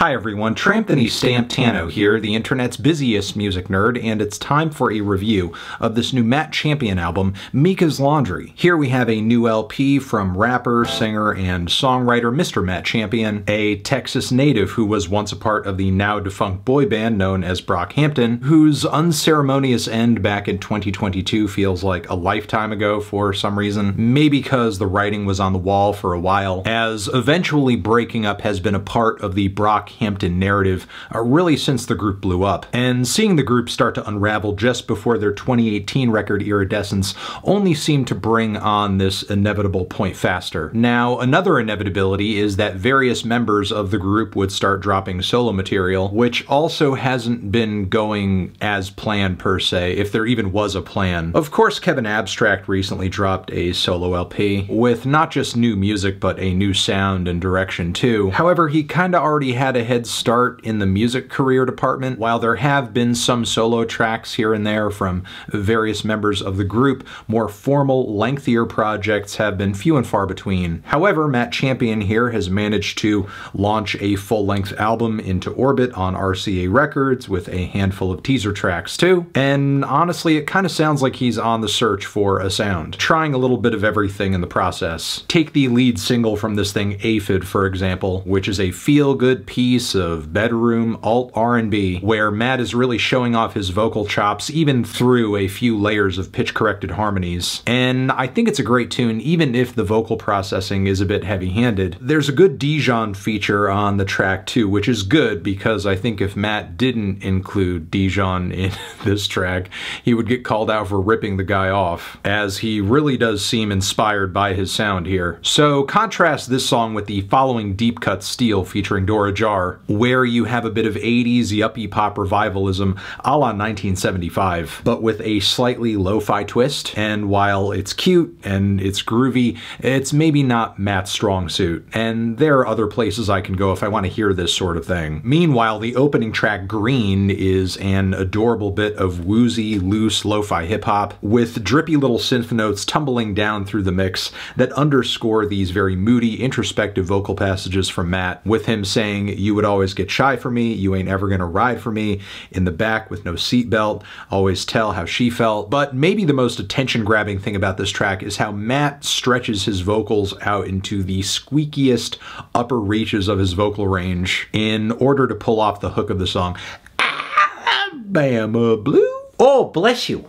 Hi everyone, Anthony Fantano here, the internet's busiest music nerd, and it's time for a review of this new Matt Champion album, Mika's Laundry. Here we have a new LP from rapper, singer, and songwriter Mr. Matt Champion, a Texas native who was once a part of the now-defunct boy band known as Brockhampton, whose unceremonious end back in 2022 feels like a lifetime ago for some reason, maybe because the writing was on the wall for a while, as eventually breaking up has been a part of the Brockhampton narrative really since the group blew up. And seeing the group start to unravel just before their 2018 record Iridescence only seemed to bring on this inevitable point faster. Now, another inevitability is that various members of the group would start dropping solo material, which also hasn't been going as planned per se, if there even was a plan. Of course, Kevin Abstract recently dropped a solo LP with not just new music, but a new sound and direction too. However, he kinda already had a head start in the music career department. While there have been some solo tracks here and there from various members of the group, more formal, lengthier projects have been few and far between. However, Matt Champion here has managed to launch a full-length album into orbit on RCA Records with a handful of teaser tracks too, and honestly it kind of sounds like he's on the search for a sound, trying a little bit of everything in the process. Take the lead single from this thing, Aphid, for example, which is a feel-good piece of bedroom alt R&B where Matt is really showing off his vocal chops even through a few layers of pitch-corrected harmonies. And I think it's a great tune even if the vocal processing is a bit heavy-handed. There's a good Dijon feature on the track too, which is good because I think if Matt didn't include Dijon in this track, he would get called out for ripping the guy off, as he really does seem inspired by his sound here. So contrast this song with the following, Deep Cut Steel featuring Dora Jar, where you have a bit of 80s yuppie pop revivalism a la 1975, but with a slightly lo-fi twist, and while it's cute and it's groovy, it's maybe not Matt's strong suit, and there are other places I can go if I want to hear this sort of thing. Meanwhile, the opening track, Green, is an adorable bit of woozy, loose lo-fi hip-hop, with drippy little synth notes tumbling down through the mix that underscore these very moody, introspective vocal passages from Matt, with him saying, "You would always get shy for me, you ain't ever gonna ride for me, in the back with no seatbelt, always tell how she felt." But maybe the most attention-grabbing thing about this track is how Matt stretches his vocals out into the squeakiest upper reaches of his vocal range in order to pull off the hook of the song, "Alabama Blue." Oh, bless you.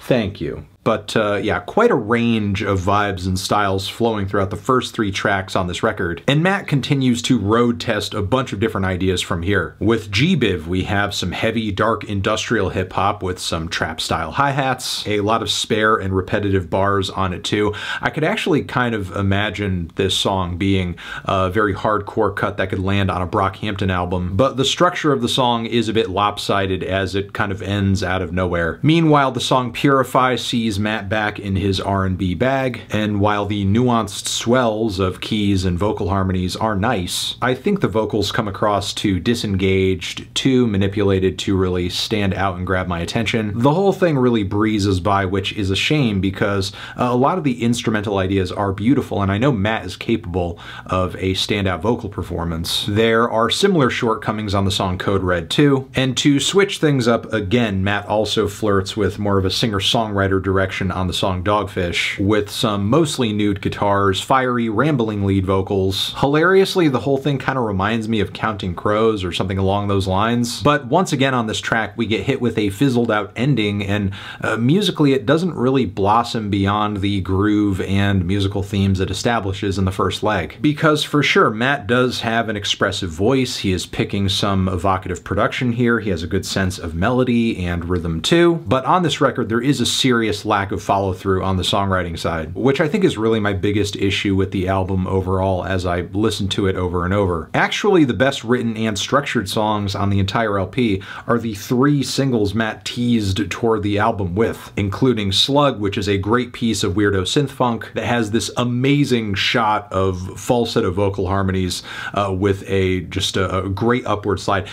Thank you. But yeah, quite a range of vibes and styles flowing throughout the first three tracks on this record. And Matt continues to road test a bunch of different ideas from here. With G-Biv, we have some heavy, dark, industrial hip-hop with some trap-style hi-hats, a lot of spare and repetitive bars on it too. I could actually kind of imagine this song being a very hardcore cut that could land on a Brockhampton album, but the structure of the song is a bit lopsided as it kind of ends out of nowhere. Meanwhile, the song Purify sees Matt back in his R&B bag, and while the nuanced swells of keys and vocal harmonies are nice, I think the vocals come across too disengaged, too manipulated to really stand out and grab my attention. The whole thing really breezes by, which is a shame because a lot of the instrumental ideas are beautiful, and I know Matt is capable of a standout vocal performance. There are similar shortcomings on the song Code Red too, and to switch things up again, Matt also flirts with more of a singer-songwriter direction on the song Dogfish, with some mostly nude guitars, fiery, rambling lead vocals. Hilariously, the whole thing kind of reminds me of Counting Crows or something along those lines. But once again on this track, we get hit with a fizzled out ending, and musically it doesn't really blossom beyond the groove and musical themes it establishes in the first leg. Because for sure, Matt does have an expressive voice, he is picking some evocative production here, he has a good sense of melody and rhythm too, but on this record there is a serious lack of follow-through on the songwriting side, which I think is really my biggest issue with the album overall as I listen to it over and over. Actually, the best written and structured songs on the entire LP are the three singles Matt teased toward the album with, including Slug, which is a great piece of weirdo synth funk that has this amazing shot of falsetto vocal harmonies with a great upward slide.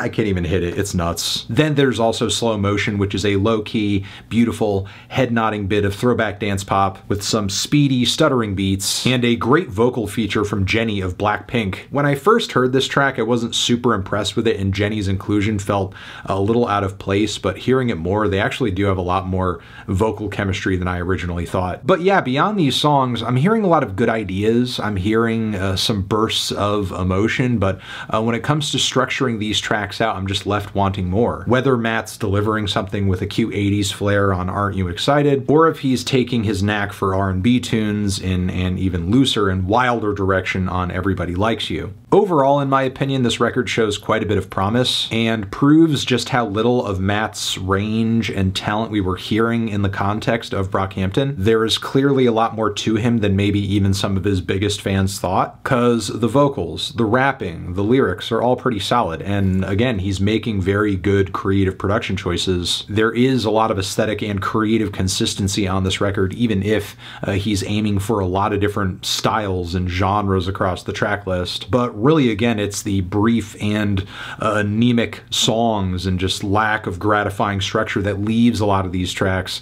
I can't even hit it. It's nuts. Then there's also Slow Motion, which is a low-key, beautiful, head-nodding bit of throwback dance pop with some speedy, stuttering beats and a great vocal feature from Jennie of Blackpink. When I first heard this track, I wasn't super impressed with it, and Jennie's inclusion felt a little out of place, but hearing it more, they actually do have a lot more vocal chemistry than I originally thought. But yeah, beyond these songs, I'm hearing a lot of good ideas. I'm hearing some bursts of emotion, but when it comes to structuring these tracks out, I'm just left wanting more. Whether Matt's delivering something with a cute 80s flair on Aren't You Excited, or if he's taking his knack for R&B tunes in an even looser and wilder direction on Everybody Likes You. Overall, in my opinion, this record shows quite a bit of promise and proves just how little of Matt's range and talent we were hearing in the context of Brockhampton. There is clearly a lot more to him than maybe even some of his biggest fans thought, because the vocals, the rapping, the lyrics are all pretty solid, and again, he's making very good creative production choices. There is a lot of aesthetic and creative consistency on this record, even if he's aiming for a lot of different styles and genres across the track list. But really, again, it's the brief and anemic songs and just lack of gratifying structure that leaves a lot of these tracks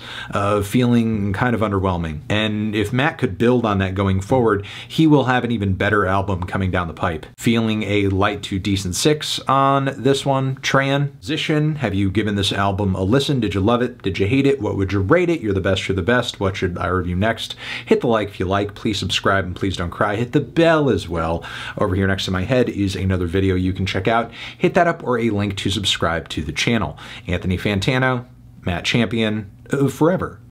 feeling kind of underwhelming. And if Matt could build on that going forward, he will have an even better album coming down the pipe. Feeling a light to decent 6 on this one. Transition. Have you given this album a listen? Did you love it? Did you hate it? What would you rate it? You're the best, you're the best. What should I review next? Hit the like if you like. Please subscribe and please don't cry. Hit the bell as well. Over here next to my head is another video you can check out. Hit that up or a link to subscribe to the channel. Anthony Fantano, Matt Champion, forever.